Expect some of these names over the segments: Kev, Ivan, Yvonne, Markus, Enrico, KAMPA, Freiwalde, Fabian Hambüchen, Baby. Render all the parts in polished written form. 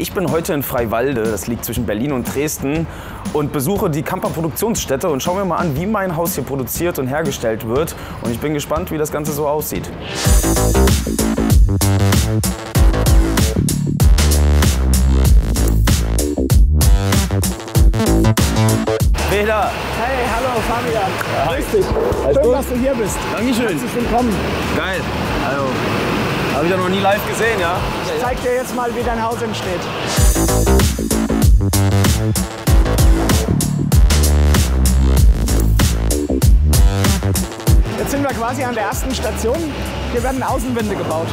Ich bin heute in Freiwalde, das liegt zwischen Berlin und Dresden, und besuche die KAMPA Produktionsstätte und schaue mir mal an, wie mein Haus hier produziert und hergestellt wird. Und ich bin gespannt, wie das Ganze so aussieht. Peter! Hey, hallo Fabian! Ja, grüß dich! Schön, dass du hier bist. Dankeschön! Herzlich willkommen! Geil! Hallo! Habe ich ja noch nie live gesehen, ja? Ich zeig dir jetzt mal, wie dein Haus entsteht. Jetzt sind wir quasi an der ersten Station. Hier werden Außenwände gebaut.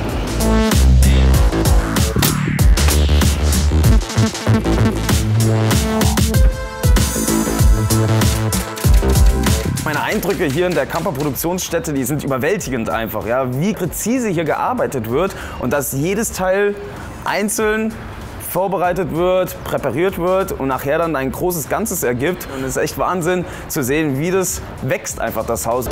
Meine Eindrücke hier in der KAMPA Produktionsstätte, die sind überwältigend einfach. Ja? Wie präzise hier gearbeitet wird und dass jedes Teil einzeln vorbereitet wird, präpariert wird und nachher dann ein großes Ganzes ergibt. Und es ist echt Wahnsinn zu sehen, wie das wächst einfach, das Haus.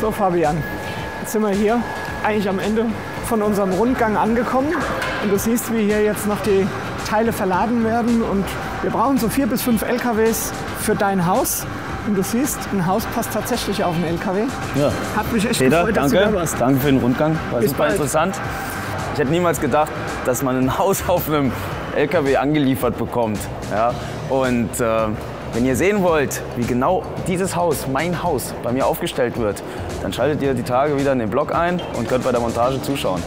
So Fabian, jetzt sind wir hier eigentlich am Ende von unserem Rundgang angekommen und du siehst, wie hier jetzt noch die Teile verladen werden, und wir brauchen so 4 bis 5 LKWs für dein Haus, und du siehst, ein Haus passt tatsächlich auf einen LKW. Ja. Hat mich echt gefreut, dass du da warst. Danke für den Rundgang, war super interessant. Ich hätte niemals gedacht, dass man ein Haus auf einem LKW angeliefert bekommt. Ja? Und wenn ihr sehen wollt, wie genau dieses Haus, mein Haus, bei mir aufgestellt wird, dann schaltet ihr die Tage wieder in den Blog ein und könnt bei der Montage zuschauen.